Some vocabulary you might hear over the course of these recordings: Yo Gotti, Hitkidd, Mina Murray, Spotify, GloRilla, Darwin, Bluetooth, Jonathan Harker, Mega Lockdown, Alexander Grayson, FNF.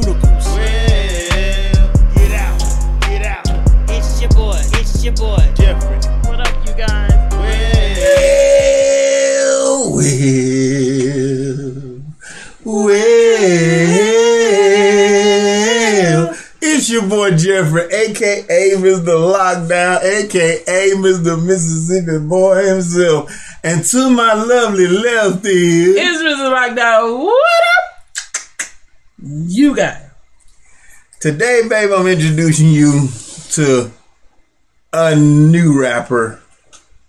pharmaceuticals. Well, get out, get out. It's your boy, Jeffrey. What up, you guys? Well, it's your boy, Jeffrey, a.k.a. Mr. Lockdown, a.k.a. Mr. Mississippi Boy himself. And to my lovely left is... It's Mr. Lockdown. What up? You guys. Today, babe, I'm introducing you to a new rapper.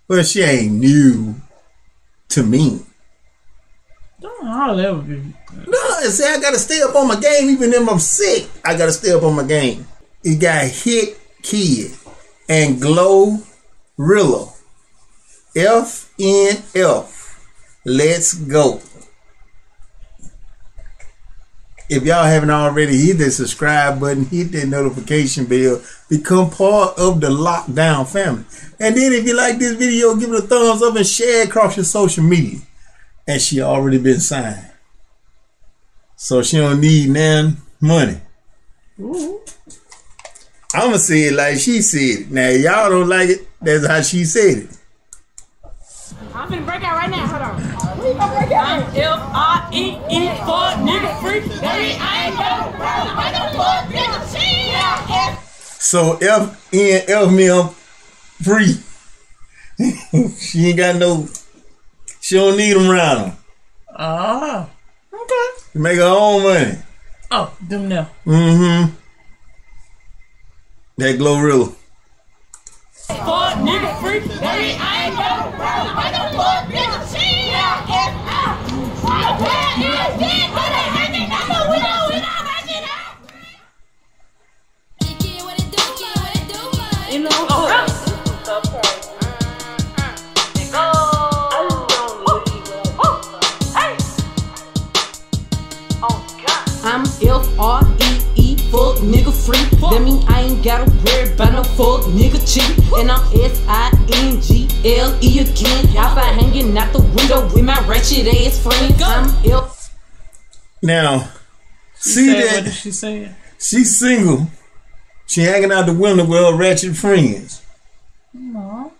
Well, she ain't new to me. Don't holler ever be. No, see, I gotta stay up on my game. Even if I'm sick, I gotta stay up on my game. You got Hitkidd and GloRilla. FNF. Let's go. If y'all haven't already, hit that subscribe button, hit that notification bell, become part of the Lockdown family. And then if you like this video, give it a thumbs up and share it across your social media. And she already been signed, so she don't need none money. Ooh. I'ma say it like she said it. Now if y'all don't like it, that's how she said it. I'm finna break out right now. Hold on. I'm F-I-E-E for nigga freak. That mean I ain't no bro. I don't fuck nigga shit. So F-N-F me up free. She ain't got no. She don't need them around her. Ah. Okay. She make her own money. Oh, them now. Mm-hmm. That GloRilla. Fuck nigga freak. That mean I ain't no bro. I don't fuck nigga shit. I'm F-R-E-E, fuck nigga free. That mean I ain't gotta worry about no fuck nigga cheat. And I'm S-I-N-G-L-E again. Y'all by hanging out the window with my ratchet ass friends. I'm F. Now, see that? What she saying? She's single. She hanging out the window with her ratchet friends. No.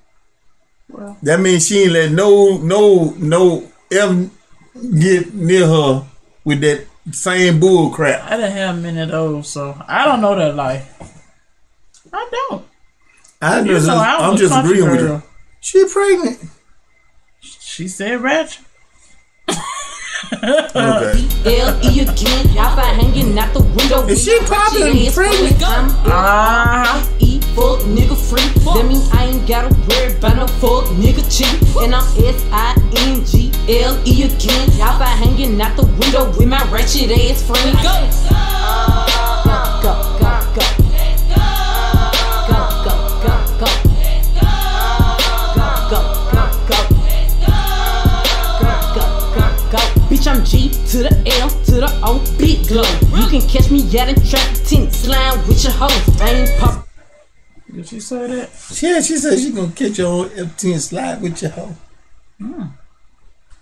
Well. That means she ain't let no F get near her with that same bull crap. I didn't have many of those, so I don't know that life. I don't. I'm just agreeing with you. She pregnant. She said ratchet. Okay. L-E again. Y'all by hanging out the window. Is she probably pregnant? I'm E fuck nigga free. That mean I ain't gotta worry about no fuck nigga cheat. And I'm S-I-N-G-L-E again. Y'all by hanging out the window with my ratchet ass friend. Go! Go, go, go. Go, go, go, go. Go, go, go, go. Bitch, I'm G to the L to the O, big glow. You can catch me at a trap tent, slime with your hoes. I ain't pop. Did she say that? Yeah, she said she gonna catch your old F10 slide with your hoe. Mm.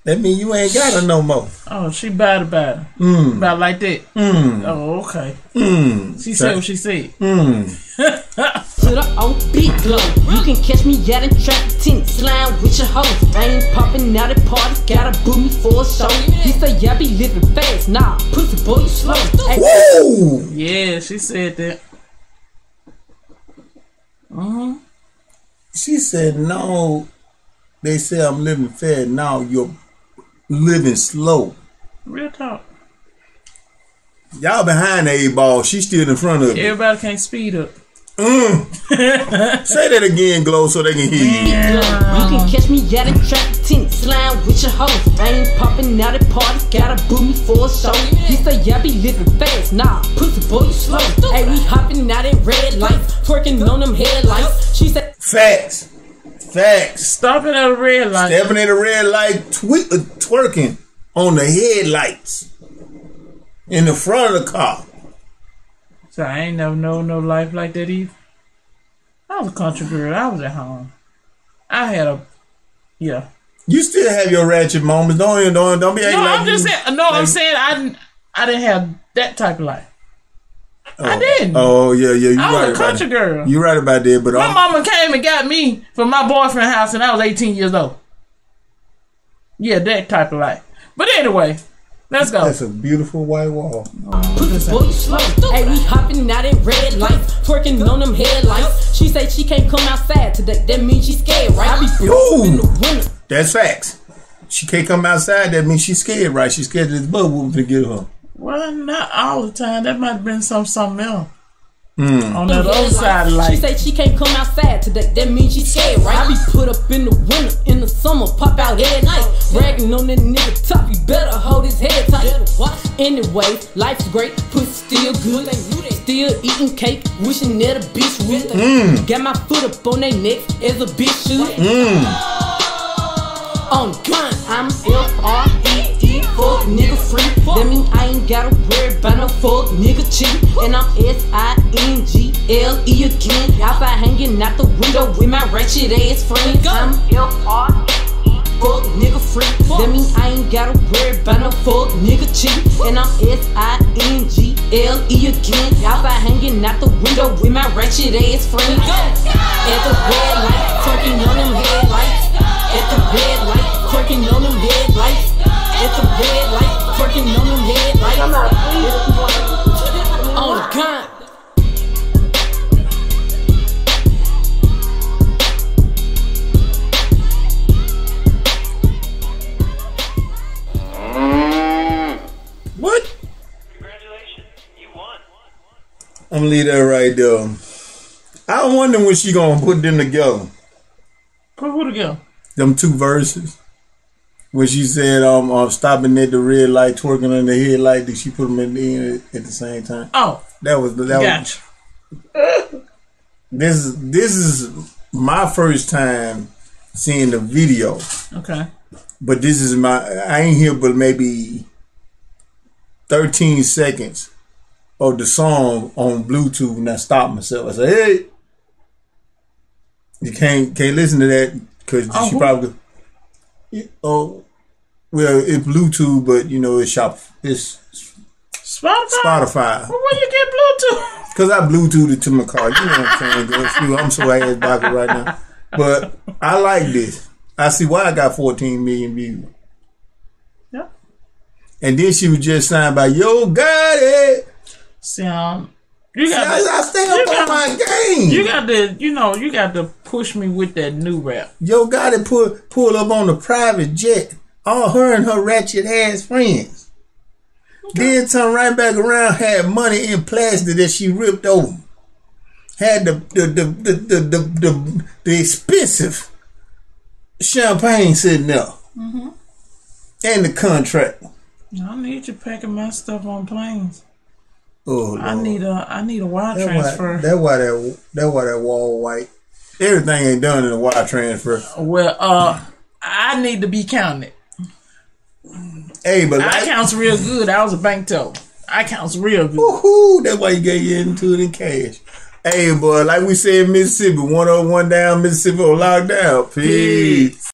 That mean you ain't got her no more. Oh, she bad about it. Mm. About like that. Mm. Oh, okay. Mm. She said what she said. Mm. To the old big glow. You can catch me at a trap tent, slime with your hoes. I ain't popping out at parties, gotta boot me for a show. He say, yeah, be living fast. Nah, pussy boy, you slow. Woo! Yeah, she said that. Mm-hmm. She said, no, they say I'm living fast. Now you're living slow. Real talk. Y'all behind the eight ball. She's still in front of you. Everybody can't speed up. Mm. Say that again, Glow, so they can hear you. You can catch me at a trap tent, slime with your hoes. I ain't popping out at parties, gotta boot me for a show. He say, yeah, be living fast. Nah, pussy boy, you slow. Hey, we hopping out at red lights, twerking on them headlights. She said, facts, facts. Stopping at a red light. Stepping at a red light, twerking on the headlights in the front of the car. So I ain't never known no life like that either. I was a country girl. I was at home. I had a, yeah. You still have your ratchet moments. Don't be acting like. No, I'm just saying. No, I'm saying I didn't have that type of life. I didn't. Oh yeah, yeah. You I was right a country girl. You right about that. But my mama came and got me from my boyfriend's house, and I was 18 years old. Yeah, that type of life. But anyway, let's go. That's a beautiful white wall. Hey, we hopping out in red lights, twerking on them headlights. She said she can't come outside today. That means she's scared, right? I be in the winter. That's facts. She can't come outside. That means she's scared, right? She's scared this butt whooping to get her. Well, not all the time. That might have been something else. On that other side of life. She said she can't come outside today. That means she's scared, right? I be put up in the winter, in the summer, pop out at night. Bragging on that nigga top, you better hold his head tight. Anyway, life's great, pussy still good. Still eating cake, wishing that a bitch would. Got my foot up on their neck as a bitch should. On gun, I'm L-R-E-E, fuck nigga free. That mean I ain't gotta worry about no fuck nigga cheat. And I'm S-I-N-G-L-E again. Outside hanging out the window with my ratchet ass friends. I'm L-R-E-E, fuck nigga free. That mean I ain't gotta worry about no fuck nigga cheat. And I'm S-I-N-G-L-E again. Outside hanging out the window with my ratchet ass friends. At the red light, twerking on them headlights. At the red light, twerking on them red lights. At the red light, twerking on them red lights. I'm not pleased. On the con. What? Congratulations, you won. I'm gonna leave that right there. I wonder when she gonna put them together. Put who together? Them two verses when she said stopping at the red light, twerking on the headlight, did she put them in the end at the same time? Oh. That was This is my first time seeing the video. Okay. But this is I ain't here but maybe 13 seconds of the song on Bluetooth, and I stopped myself. I said, hey, you can't listen to that. Because she probably, it's Bluetooth, but you know, it's Spotify. Spotify. Well, where you get Bluetooth? Because I Bluetoothed it to my car. You know what I'm saying? I'm so ass backward right now. But I like this. I see why I got 14 million views. Yeah. And then she was just signed by Yo Gotti. I stay up on my game. You got to push me with that new rap. Yo Gotti pull up on the private jet. All her and her ratchet ass friends. Okay. Then turn right back around, had money in plaster that she ripped over. Had the expensive champagne sitting there. Mm-hmm. And the contract. I need you packing my stuff on planes. Oh, I need a wire transfer. That's why that wall white. Everything ain't done in a wire transfer. Well, I need to be counted. Hey, but I counts real good. I was a bank teller. I counts real good. Woohoo! That's why you get into it in cash. Hey, boy, like we said in Mississippi, 101 down, Mississippi on lockdown. Peace.